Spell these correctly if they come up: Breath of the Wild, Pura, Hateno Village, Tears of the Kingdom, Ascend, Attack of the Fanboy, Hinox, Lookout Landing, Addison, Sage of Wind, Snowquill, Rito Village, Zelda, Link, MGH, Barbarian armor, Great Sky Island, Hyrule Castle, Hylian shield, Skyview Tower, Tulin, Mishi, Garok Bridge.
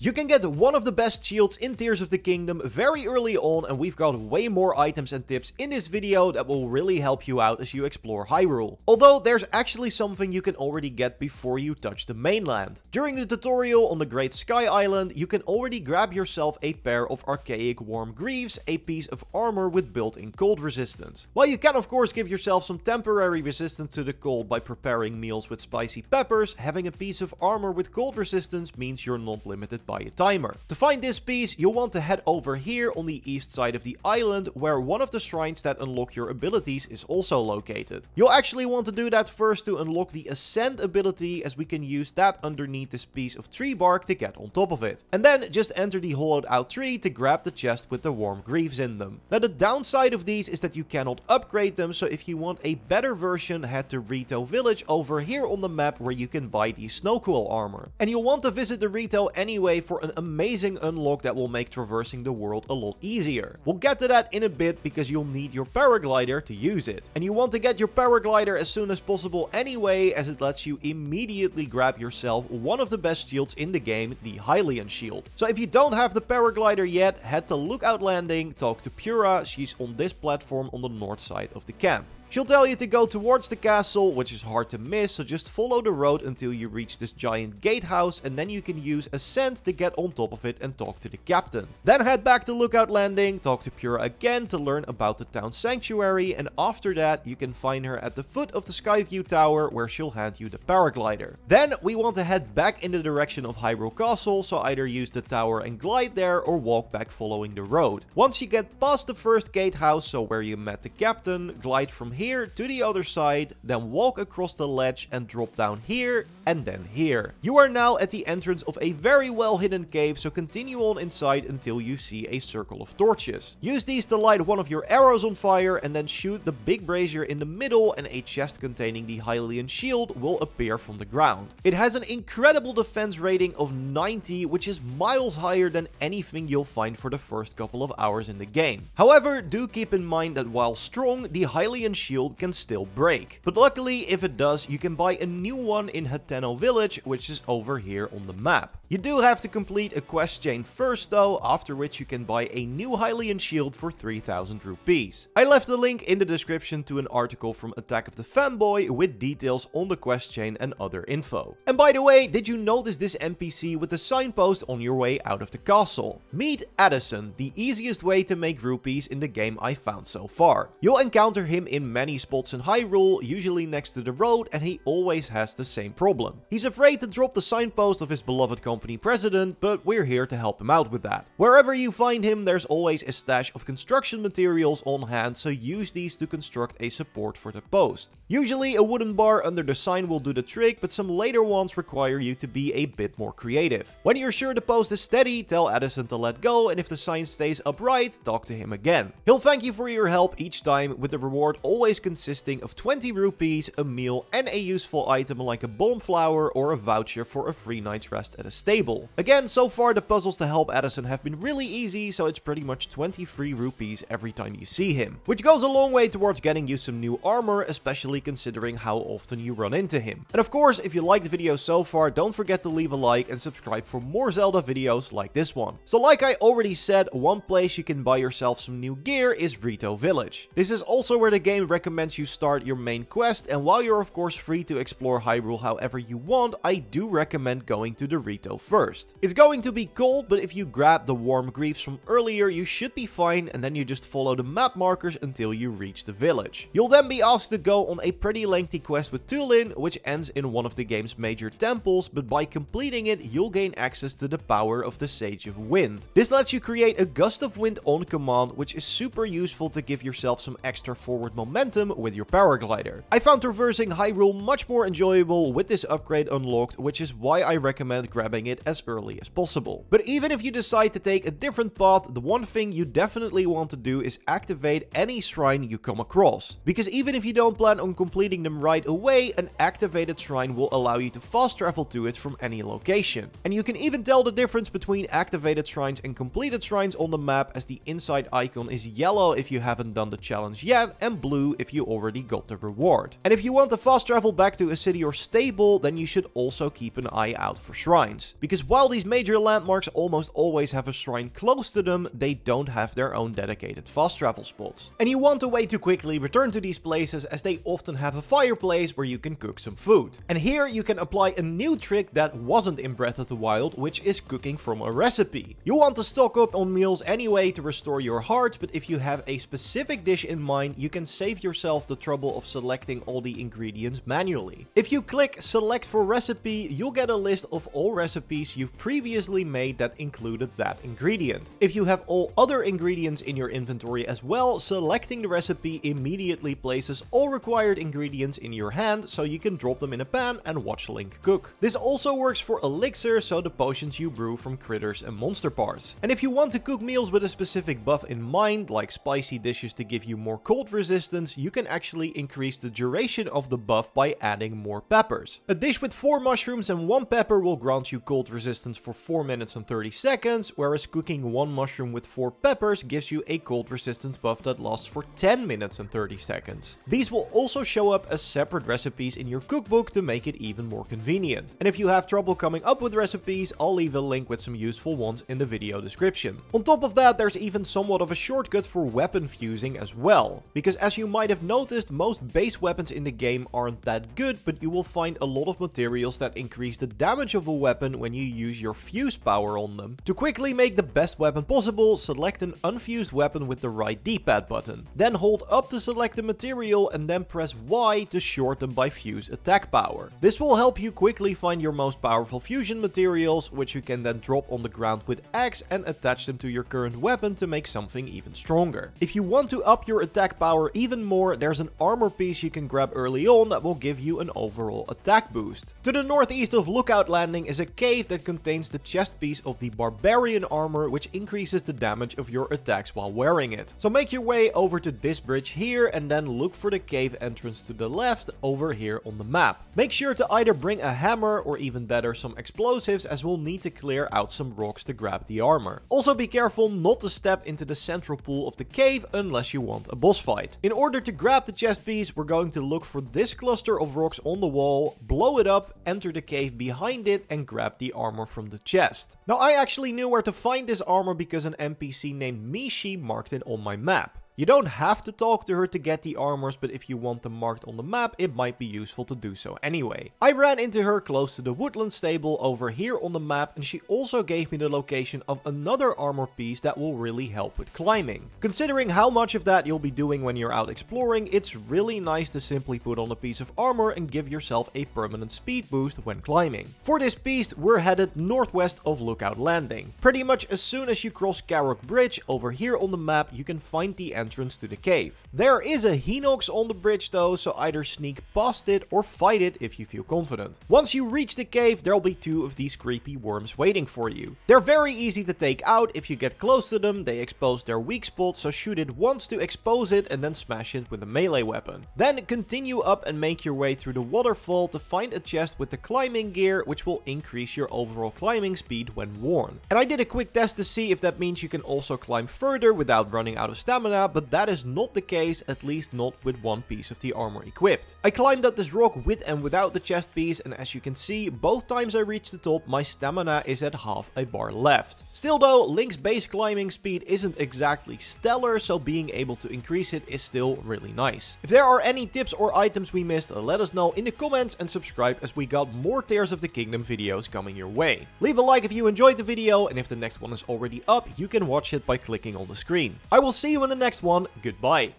You can get one of the best shields in Tears of the Kingdom very early on, and we've got way more items and tips in this video that will really help you out as you explore Hyrule. Although there's actually something you can already get before you touch the mainland. During the tutorial on the Great Sky Island, you can already grab yourself a pair of archaic warm greaves, a piece of armor with built-in cold resistance. While you can of course give yourself some temporary resistance to the cold by preparing meals with spicy peppers, having a piece of armor with cold resistance means you're not limited by a timer. To find this piece, you'll want to head over here on the east side of the island, where one of the shrines that unlock your abilities is also located. You'll actually want to do that first to unlock the Ascend ability, as we can use that underneath this piece of tree bark to get on top of it. And then just enter the hollowed out tree to grab the chest with the warm greaves in them. Now the downside of these is that you cannot upgrade them, so if you want a better version, head to Rito Village over here on the map, where you can buy the Snowquill armor. And you'll want to visit the Rito anyway for an amazing unlock that will make traversing the world a lot easier. We'll get to that in a bit because you'll need your paraglider to use it. And you want to get your paraglider as soon as possible anyway, as it lets you immediately grab yourself one of the best shields in the game, the Hylian shield. So if you don't have the paraglider yet, head to Lookout Landing, talk to Pura, she's on this platform on the north side of the camp. She'll tell you to go towards the castle, which is hard to miss, so just follow the road until you reach this giant gatehouse, and then you can use Ascend to get on top of it and talk to the captain. Then head back to Lookout Landing, talk to Pura again to learn about the town sanctuary, and after that you can find her at the foot of the Skyview Tower, where she'll hand you the paraglider. Then we want to head back in the direction of Hyrule Castle, so either use the tower and glide there, or walk back following the road. Once you get past the first gatehouse, so where you met the captain, glide from here to the other side, then walk across the ledge and drop down here and then here. You are now at the entrance of a very well hidden cave, so continue on inside until you see a circle of torches. Use these to light one of your arrows on fire, and then shoot the big brazier in the middle, and a chest containing the Hylian shield will appear from the ground. It has an incredible defense rating of 90, which is miles higher than anything you'll find for the first couple of hours in the game. However, do keep in mind that while strong, the Hylian shield can still break. But luckily, if it does, you can buy a new one in Hateno Village, which is over here on the map. You do have to complete a quest chain first though, after which you can buy a new Hylian shield for 3,000 rupees. I left a link in the description to an article from Attack of the Fanboy with details on the quest chain and other info. And by the way, did you notice this NPC with the signpost on your way out of the castle? Meet Addison, the easiest way to make rupees in the game I found so far. You'll encounter him in many spots in Hyrule, usually next to the road, and he always has the same problem. He's afraid to drop the signpost of his beloved company president, but we're here to help him out with that. Wherever you find him, there's always a stash of construction materials on hand, so use these to construct a support for the post. Usually a wooden bar under the sign will do the trick, but some later ones require you to be a bit more creative. When you're sure the post is steady, tell Addison to let go, and if the sign stays upright, talk to him again. He'll thank you for your help each time, with the reward always consisting of 20 rupees, a meal, and a useful item like a bomb flower or a voucher for a free night's rest at a stable. Again, so far the puzzles to help Addison have been really easy, so it's pretty much 20 free rupees every time you see him, which goes a long way towards getting you some new armor, especially considering how often you run into him. And of course, if you liked the video so far, don't forget to leave a like and subscribe for more Zelda videos like this one. So like I already said, one place you can buy yourself some new gear is Rito Village. This is also where the game recommends you start your main quest, and while you're of course free to explore Hyrule however you want, I do recommend going to the Rito first. It's going to be cold, but if you grab the warm greaves from earlier, you should be fine, and then you just follow the map markers until you reach the village. You'll then be asked to go on a pretty lengthy quest with Tulin, which ends in one of the game's major temples, but by completing it, you'll gain access to the power of the Sage of Wind. This lets you create a gust of wind on command, which is super useful to give yourself some extra forward momentum with your paraglider. I found traversing Hyrule much more enjoyable with this upgrade unlocked, which is why I recommend grabbing it as early as possible. But even if you decide to take a different path, the one thing you definitely want to do is activate any shrine you come across. Because even if you don't plan on completing them right away, an activated shrine will allow you to fast travel to it from any location. And you can even tell the difference between activated shrines and completed shrines on the map, as the inside icon is yellow if you haven't done the challenge yet, and blue if you already got the reward. And if you want to fast travel back to a city or stable, then you should also keep an eye out for shrines. Because while these major landmarks almost always have a shrine close to them, they don't have their own dedicated fast travel spots. And you want a way to quickly return to these places, as they often have a fireplace where you can cook some food. And here you can apply a new trick that wasn't in Breath of the Wild, which is cooking from a recipe. You want to stock up on meals anyway to restore your heart, but if you have a specific dish in mind, you can save yourself the trouble of selecting all the ingredients manually. If you click select for recipe, you'll get a list of all recipes you've previously made that included that ingredient. If you have all other ingredients in your inventory as well, selecting the recipe immediately places all required ingredients in your hand, so you can drop them in a pan and watch Link cook. This also works for elixirs, so the potions you brew from critters and monster parts. And if you want to cook meals with a specific buff in mind, like spicy dishes to give you more cold resistance, you can actually increase the duration of the buff by adding more peppers. A dish with 4 mushrooms and 1 pepper will grant you cold resistance for 4 minutes and 30 seconds, whereas cooking 1 mushroom with 4 peppers gives you a cold resistance buff that lasts for 10 minutes and 30 seconds. These will also show up as separate recipes in your cookbook to make it even more convenient. And if you have trouble coming up with recipes, I'll leave a link with some useful ones in the video description. On top of that, there's even somewhat of a shortcut for weapon fusing as well. Because as you might have noticed, most base weapons in the game aren't that good, but you will find a lot of materials that increase the damage of a weapon when you use your fuse power on them. To quickly make the best weapon possible, select an unfused weapon with the right D-pad button. Then hold up to select the material and then press Y to short them by fuse attack power. This will help you quickly find your most powerful fusion materials, which you can then drop on the ground with X and attach them to your current weapon to make something even stronger. If you want to up your attack power even more, there's an armor piece you can grab early on that will give you an overall attack boost. To the northeast of Lookout Landing is a cave that contains the chest piece of the Barbarian armor, which increases the damage of your attacks while wearing it. So make your way over to this bridge here and then look for the cave entrance to the left over here on the map. Make sure to either bring a hammer or even better some explosives, as we'll need to clear out some rocks to grab the armor. Also be careful not to step into the central pool of the cave unless you want a boss fight. In order to grab the chest piece, we're going to look for this cluster of rocks on the wall, blow it up, enter the cave behind it and grab the armor from the chest. Now I actually knew where to find this armor because an NPC named Mishi marked it on my map. You don't have to talk to her to get the armors, but if you want them marked on the map, it might be useful to do so anyway. I ran into her close to the woodland stable over here on the map, and she also gave me the location of another armor piece that will really help with climbing. Considering how much of that you'll be doing when you're out exploring, it's really nice to simply put on a piece of armor and give yourself a permanent speed boost when climbing. For this piece, we're headed northwest of Lookout Landing. Pretty much as soon as you cross Garok Bridge over here on the map, you can find the entrance to the cave. There is a Hinox on the bridge though, so either sneak past it or fight it if you feel confident. Once you reach the cave, there'll be 2 of these creepy worms waiting for you. They're very easy to take out. If you get close to them, they expose their weak spot, so shoot it once to expose it and then smash it with a melee weapon. Then continue up and make your way through the waterfall to find a chest with the climbing gear, which will increase your overall climbing speed when worn. And I did a quick test to see if that means you can also climb further without running out of stamina, but that is not the case, at least not with one piece of the armor equipped. I climbed up this rock with and without the chest piece, and as you can see, both times I reached the top, my stamina is at half a bar left. Still though, Link's base climbing speed isn't exactly stellar, so being able to increase it is still really nice. If there are any tips or items we missed, let us know in the comments and subscribe, as we got more Tears of the Kingdom videos coming your way. Leave a like if you enjoyed the video, and if the next one is already up, you can watch it by clicking on the screen. I will see you in the next one. Goodbye.